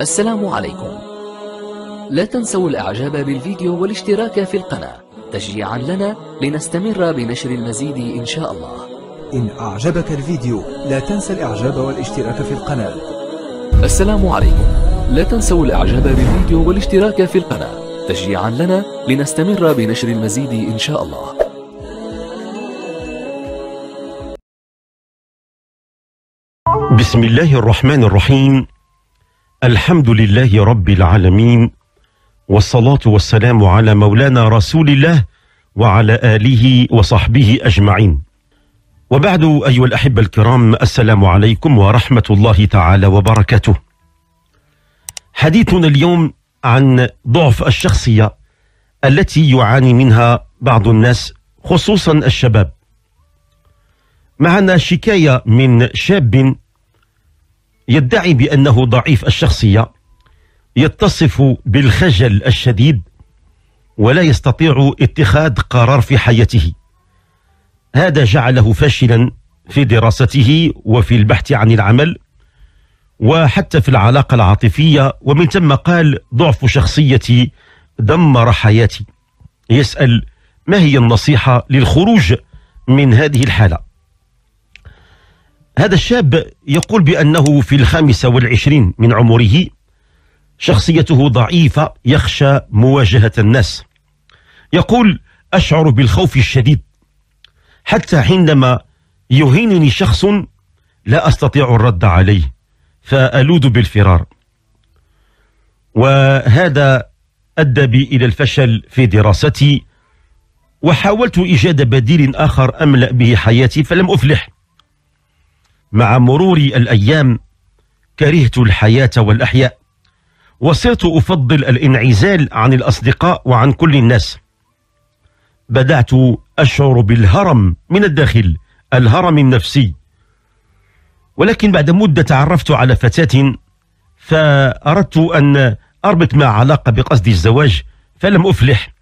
السلام عليكم. لا تنسوا الاعجاب بالفيديو والاشتراك في القناة تشجيعا لنا لنستمر بنشر المزيد ان شاء الله. إن أعجبك الفيديو لا تنسى الإعجاب والاشتراك في القناة. السلام عليكم. لا تنسوا الإعجاب بالفيديو والاشتراك في القناة تشجيعا لنا لنستمر بنشر المزيد إن شاء الله. بسم الله الرحمن الرحيم. الحمد لله رب العالمين، والصلاة والسلام على مولانا رسول الله وعلى آله وصحبه أجمعين، وبعد. أيها الأحبة الكرام، السلام عليكم ورحمة الله تعالى وبركاته. حديثنا اليوم عن ضعف الشخصية التي يعاني منها بعض الناس، خصوصا الشباب. معنا شكاية من شاب يدعي بأنه ضعيف الشخصية، يتصف بالخجل الشديد ولا يستطيع اتخاذ قرار في حياته. هذا جعله فاشلا في دراسته وفي البحث عن العمل وحتى في العلاقة العاطفية، ومن ثم قال: ضعف شخصيتي دمر حياتي. يسأل: ما هي النصيحة للخروج من هذه الحالة؟ هذا الشاب يقول بأنه في ال25 من عمره، شخصيته ضعيفة، يخشى مواجهة الناس. يقول: أشعر بالخوف الشديد حتى حينما يهينني شخص لا أستطيع الرد عليه فألوذ بالفرار. وهذا أدى بي إلى الفشل في دراستي، وحاولت إيجاد بديل آخر أملأ به حياتي فلم أفلح. مع مرور الأيام كرهت الحياة والأحياء، وصرت أفضل الانعزال عن الأصدقاء وعن كل الناس. بدأت أشعر بالهرم من الداخل، الهرم النفسي. ولكن بعد مدة تعرفت على فتاة، فأردت أن أربط مع علاقة بقصد الزواج فلم أفلح.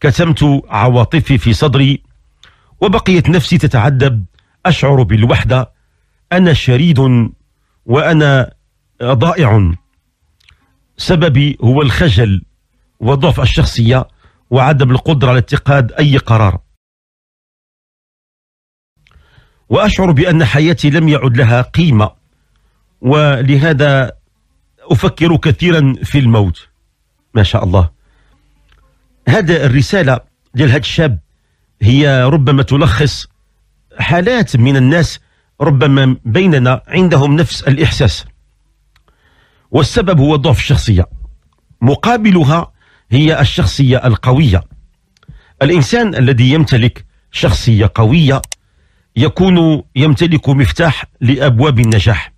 كتمت عواطفي في صدري وبقيت نفسي تتعذب، أشعر بالوحدة، أنا شريد وأنا ضائع. سببي هو الخجل وضعف الشخصية وعدم القدرة على اتخاذ أي قرار. وأشعر بأن حياتي لم يعد لها قيمة، ولهذا أفكر كثيرا في الموت. ما شاء الله. هذا الرسالة ديال هذا الشاب هي ربما تلخص حالات من الناس، ربما بيننا عندهم نفس الإحساس، والسبب هو ضعف الشخصية. مقابلها هي الشخصية القوية. الإنسان الذي يمتلك شخصية قوية يكون يمتلك مفتاح لأبواب النجاح.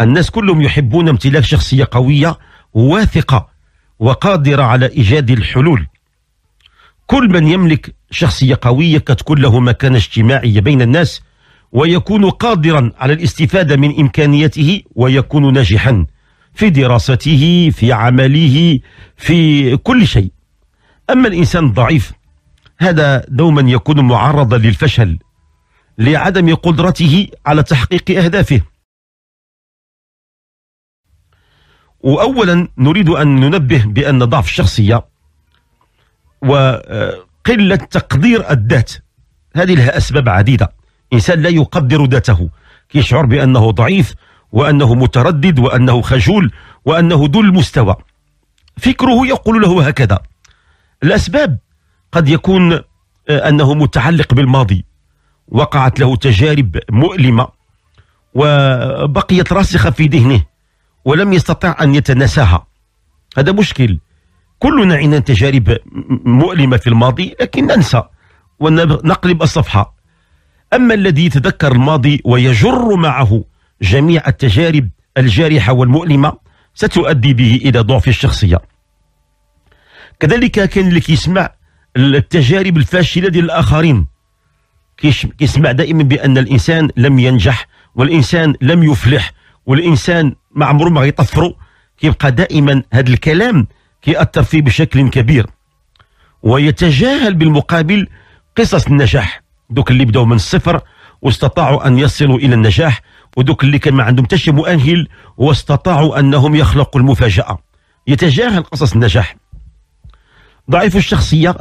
الناس كلهم يحبون امتلاك شخصية قوية واثقة وقادرة على إيجاد الحلول. كل من يملك شخصية قوية كتكون له مكانة اجتماعية بين الناس، ويكون قادرا على الاستفادة من إمكانياته، ويكون ناجحا في دراسته، في عمله، في كل شيء. أما الإنسان الضعيف هذا دوما يكون معرضا للفشل لعدم قدرته على تحقيق أهدافه. وأولا نريد أن ننبه بأن ضعف الشخصية وقلة تقدير الذات هذه لها أسباب عديدة. إنسان لا يقدر ذاته، يشعر بأنه ضعيف وأنه متردد وأنه خجول وأنه دون المستوى، فكره يقول له هكذا. الأسباب قد يكون أنه متعلق بالماضي، وقعت له تجارب مؤلمة وبقيت راسخة في ذهنه ولم يستطع أن يتناساها. هذا مشكل. كلنا عندنا تجارب مؤلمة في الماضي، لكن ننسى ونقلب الصفحة. أما الذي يتذكر الماضي ويجر معه جميع التجارب الجارحة والمؤلمة ستؤدي به إلى ضعف الشخصية. كذلك كان اللي كيسمع التجارب الفاشلة ديال الآخرين، كيسمع دائما بأن الإنسان لم ينجح والإنسان لم يفلح والإنسان ما عمره ما غيطفرو، كيبقى دائما هذا الكلام كيأثر فيه بشكل كبير، ويتجاهل بالمقابل قصص النجاح. دوك اللي بداو من الصفر واستطاعوا أن يصلوا إلى النجاح ودوك اللي كان ما عندهم حتى شي مؤهل واستطاعوا انهم يخلقوا المفاجأة. يتجاهل قصص النجاح. ضعيف الشخصية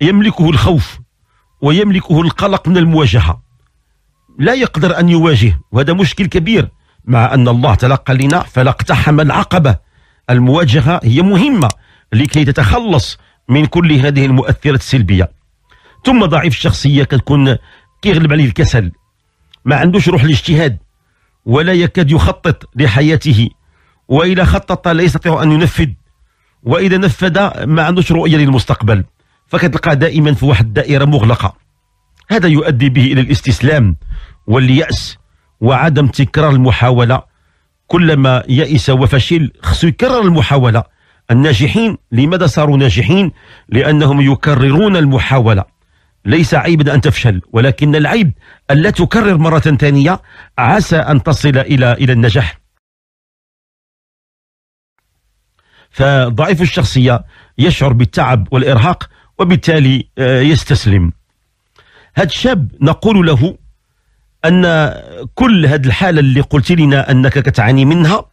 يملكه الخوف ويملكه القلق من المواجهة، لا يقدر ان يواجه، وهذا مشكل كبير، مع ان الله تعالى قال لنا فلا اقتحم العقبة. المواجهة هي مهمة لكي تتخلص من كل هذه المؤثرات السلبية. ثم ضعيف الشخصية كتكون كيغلب عليه الكسل، ما عندوش روح الاجتهاد ولا يكاد يخطط لحياته، وإذا خطط لا يستطيع أن ينفذ، وإذا نفذ ما عندوش رؤية للمستقبل، فكتلقى دائما في واحد الدائرة مغلقة. هذا يؤدي به إلى الاستسلام واليأس وعدم تكرار المحاولة. كلما يئس وفشل خصو يكرر المحاولة. الناجحين لماذا صاروا ناجحين؟ لأنهم يكررون المحاولة. ليس عيبا أن تفشل، ولكن العيب ألا تكرر مرة ثانية، عسى أن تصل إلى النجاح. فضعيف الشخصية يشعر بالتعب والإرهاق وبالتالي يستسلم. هذا الشاب نقول له أن كل هذه الحالة اللي قلت لنا أنك كتعاني منها،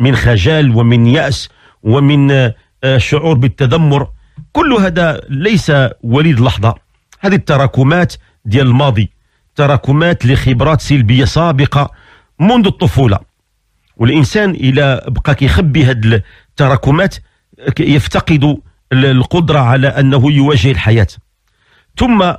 من خجل ومن يأس ومن شعور بالتذمر، كل هذا ليس وليد لحظة. هذه التراكمات ديال الماضي، تراكمات لخبرات سلبية سابقة منذ الطفولة. والإنسان إلى بقى كيخبي هذه التراكمات يفتقد القدرة على أنه يواجه الحياة. ثم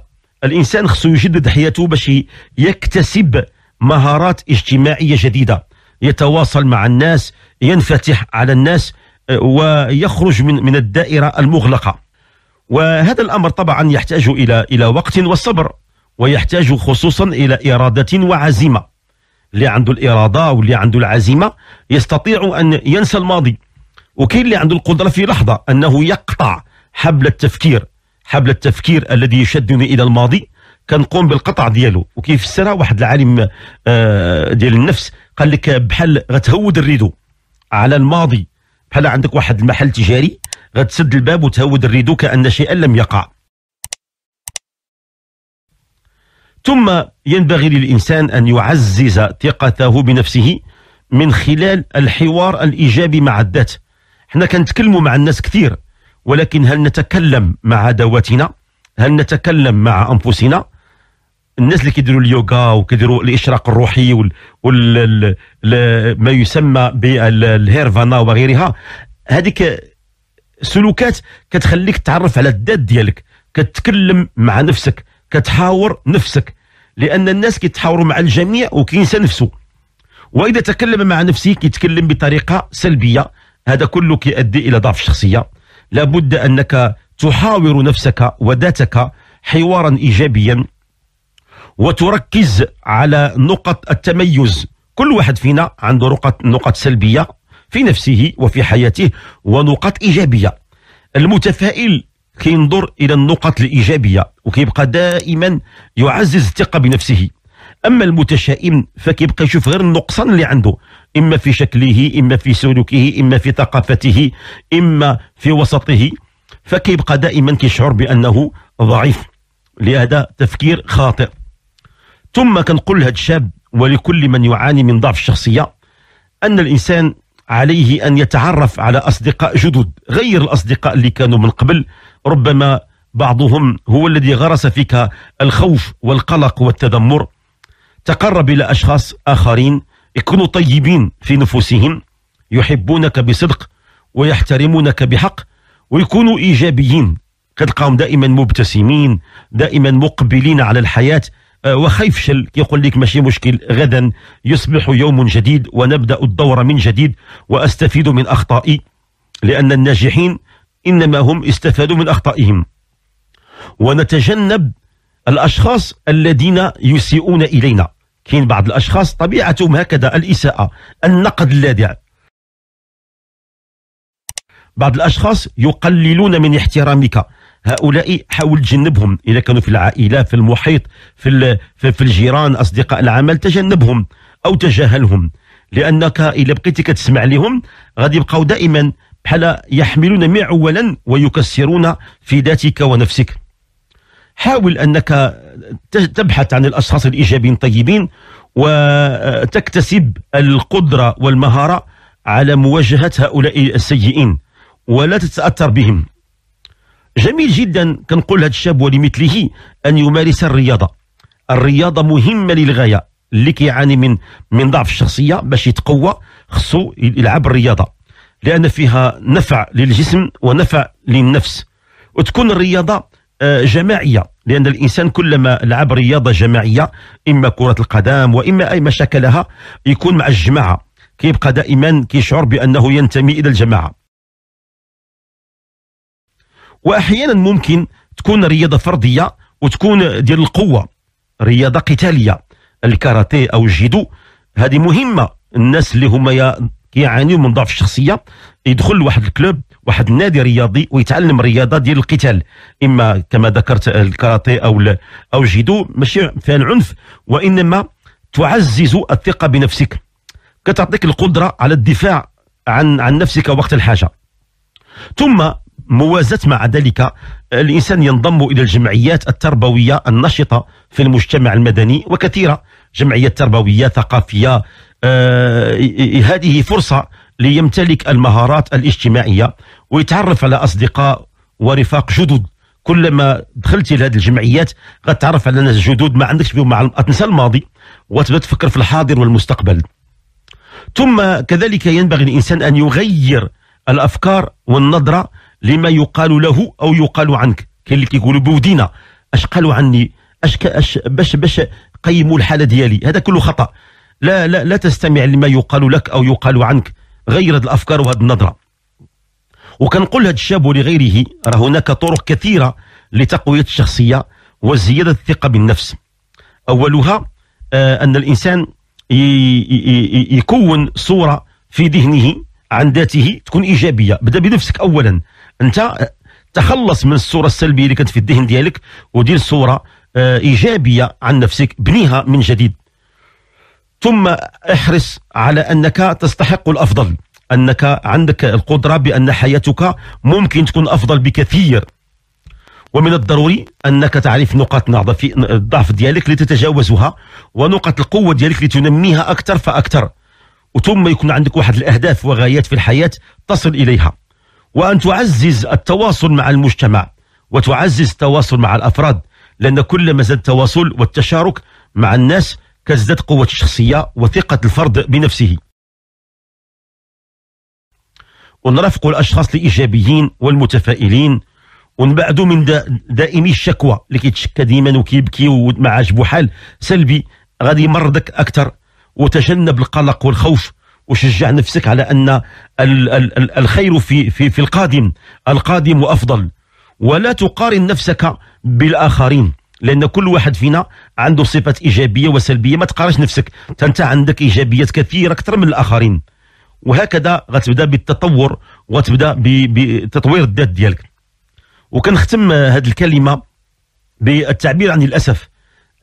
الإنسان خصو يجدد حياته باش يكتسب مهارات اجتماعية جديدة، يتواصل مع الناس، ينفتح على الناس، ويخرج من الدائرة المغلقة. وهذا الأمر طبعا يحتاج إلى وقت والصبر، ويحتاج خصوصا إلى إرادة وعزيمة. اللي عنده الإرادة واللي عنده العزيمة يستطيع أن ينسى الماضي، وكاين اللي عنده القدرة في لحظة أنه يقطع حبل التفكير الذي يشدني إلى الماضي، كنقوم بالقطع ديالو. وكيفسرها واحد العالم ديال النفس، قال لك بحال غتهود الريدو على الماضي، بحال عندك واحد المحل تجاري غتسد الباب وتهود الريدو كأن شيئا لم يقع. ثم ينبغي للإنسان أن يعزز ثقته بنفسه من خلال الحوار الإيجابي مع الذات. حنا كنتكلموا مع الناس كثير، ولكن هل نتكلم مع ذواتنا؟ هل نتكلم مع أنفسنا؟ الناس اللي كيديروا اليوغا وكيديروا الإشراق الروحي ما يسمى بالهيرفانا وغيرها، هذيك سلوكات كتخليك تعرف على الذات ديالك، كتتكلم مع نفسك، كتحاور نفسك، لأن الناس كيتحاوروا مع الجميع وكينسى نفسه. وإذا تكلم مع نفسه كيتكلم بطريقة سلبية، هذا كله كيؤدي إلى ضعف الشخصية. لابد أنك تحاور نفسك وذاتك حوارا إيجابيا، وتركز على نقط التميز. كل واحد فينا عنده نقط سلبية في نفسه وفي حياته، ونقط إيجابية. المتفائل كينظر إلى النقط الإيجابية وكيبقى دائما يعزز الثقة بنفسه. أما المتشائم فكيبقى يشوف غير النقصان اللي عنده، إما في شكله، إما في سلوكه، إما في ثقافته، إما في وسطه، فكيبقى دائما كيشعر بأنه ضعيف. لهذا تفكير خاطئ. ثم كنقول لهذا الشاب ولكل من يعاني من ضعف الشخصية أن الإنسان عليه أن يتعرف على أصدقاء جدد غير الأصدقاء اللي كانوا من قبل. ربما بعضهم هو الذي غرس فيك الخوف والقلق والتذمر. تقرب إلى أشخاص آخرين يكونوا طيبين في نفوسهم، يحبونك بصدق ويحترمونك بحق، ويكونوا إيجابيين. كتلقاهم دائما مبتسمين، دائما مقبلين على الحياة، وخا يفشل كيقول لك ماشي مشكل، غدا يصبح يوم جديد ونبدأ الدورة من جديد وأستفيد من أخطائي. لأن الناجحين إنما هم استفادوا من أخطائهم. ونتجنب الأشخاص الذين يسيئون إلينا. كاين بعض الأشخاص طبيعتهم هكذا، الإساءة، النقد اللاذع. بعض الأشخاص يقللون من احترامك، هؤلاء حاول تجنبهم. إذا كانوا في العائلة، في المحيط، في الجيران، أصدقاء العمل، تجنبهم أو تجاهلهم. لأنك إذا بقيت كتسمع لهم غادي يبقاو دائما بحال يحملون معولا ويكسرون في ذاتك ونفسك. حاول أنك تبحث عن الأشخاص الإيجابيين الطيبين، وتكتسب القدرة والمهارة على مواجهة هؤلاء السيئين ولا تتأثر بهم. جميل جدا كنقول هذا الشاب ولمثله أن يمارس الرياضة. الرياضة مهمة للغاية. اللي كيعاني من ضعف الشخصية باش يتقوى خصو يلعب الرياضة، لأن فيها نفع للجسم ونفع للنفس. وتكون الرياضة جماعية، لأن الإنسان كلما لعب رياضة جماعية إما كرة القدم وإما أي ما شكلها يكون مع الجماعة، كيبقى دائما كيشعر بأنه ينتمي إلى الجماعة. وأحيانا ممكن تكون رياضة فردية وتكون ديال القوة، رياضة قتالية، الكاراتيه أو الجيدو. هذه مهمة. الناس اللي هما كيعانيو من ضعف الشخصية يدخل لواحد الكلوب، واحد النادي رياضي، ويتعلم رياضة ديال القتال، إما كما ذكرت الكاراتيه أو الجيدو، ماشي فيها العنف، وإنما تعزز الثقة بنفسك، كتعطيك القدرة على الدفاع عن نفسك وقت الحاجة. ثم موازاة مع ذلك الإنسان ينضم إلى الجمعيات التربوية النشطة في المجتمع المدني، وكثيرة جمعيات تربوية ثقافية. هذه فرصة ليمتلك المهارات الاجتماعية ويتعرف على أصدقاء ورفاق جدد. كلما دخلت إلى هذه الجمعيات غتعرف على ناس جدد، ما عندكش بهم معلومات، تنسى الماضي وتبدا تفكر في الحاضر والمستقبل. ثم كذلك ينبغي الإنسان أن يغير الأفكار والنظرة لما يقال له أو يقال عنك. كاين اللي كيقولوا بودينا، اش قالوا عني، اش باش قيموا الحالة ديالي. هذا كله خطأ. لا لا لا تستمع لما يقال لك أو يقال عنك، غير هذه الأفكار وهذه النظرة. وكنقول هذا الشاب ولغيره، راه هناك طرق كثيرة لتقوية الشخصية وزيادة الثقة بالنفس. أولها أن الإنسان يكون صورة في ذهنه عن ذاته تكون إيجابية. بدأ بنفسك أولا، أنت تخلص من الصورة السلبية اللي كانت في الذهن ديالك ودير صورة إيجابية عن نفسك، بنيها من جديد. ثم احرص على أنك تستحق الأفضل، أنك عندك القدرة بأن حياتك ممكن تكون أفضل بكثير. ومن الضروري أنك تعرف نقاط الضعف ديالك لتتجاوزها، ونقاط القوة ديالك لتنميها أكثر فأكثر. وثم يكون عندك واحد الأهداف وغايات في الحياة تصل إليها. وأن تعزز التواصل مع المجتمع وتعزز التواصل مع الأفراد، لأن كلما زاد التواصل والتشارك مع الناس كزدت قوة الشخصية وثقة الفرد بنفسه. ونرافق الأشخاص الإيجابيين والمتفائلين، ونبعدوا من دائمي الشكوى اللي كيتشكى ديما وكيبكي وما عاجبو حال سلبي، غادي يمرضك أكثر. وتجنب القلق والخوف، وشجع نفسك على أن الخير في القادم، القادم وأفضل. ولا تقارن نفسك بالآخرين، لأن كل واحد فينا عنده صفة إيجابية وسلبية. ما تقارنش نفسك، أنت عندك إيجابيات كثيرة أكثر من الآخرين. وهكذا غتبدا بالتطور وتبدا بتطوير الذات ديالك. وكنختم هذه الكلمة بالتعبير عن الأسف،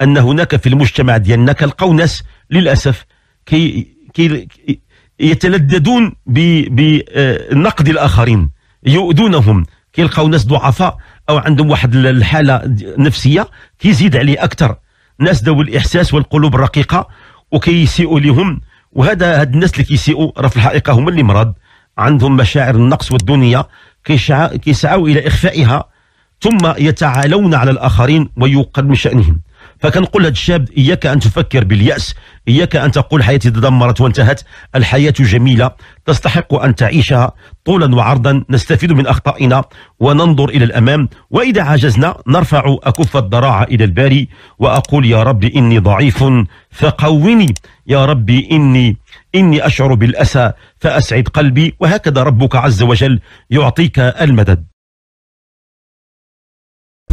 أن هناك في المجتمع ديالنا كنلقاو ناس للأسف كي يتلددون بنقد الآخرين، يؤذونهم. كيلقاو ناس ضعفاء أو عندهم واحد الحالة نفسية كيزيد عليه أكثر، ناس ذوي الإحساس والقلوب الرقيقة، وكيسيئوا لهم. وهذا هاد الناس اللي كيسيئوا راه في الحقيقة هما اللي مرض، عندهم مشاعر النقص والدنيا كيسعوا إلى إخفائها، ثم يتعالون على الآخرين ويوقد من شأنهم. فكنقول هذا الشاب، إياك أن تفكر باليأس، إياك أن تقول حياتي تدمرت وانتهت. الحياة جميلة تستحق أن تعيشها طولا وعرضا، نستفيد من أخطائنا وننظر إلى الأمام، وإذا عجزنا نرفع أكف الضراعة إلى الباري. وأقول يا رب إني ضعيف فقوني، يا رب إني أشعر بالأسى فأسعد قلبي. وهكذا ربك عز وجل يعطيك المدد.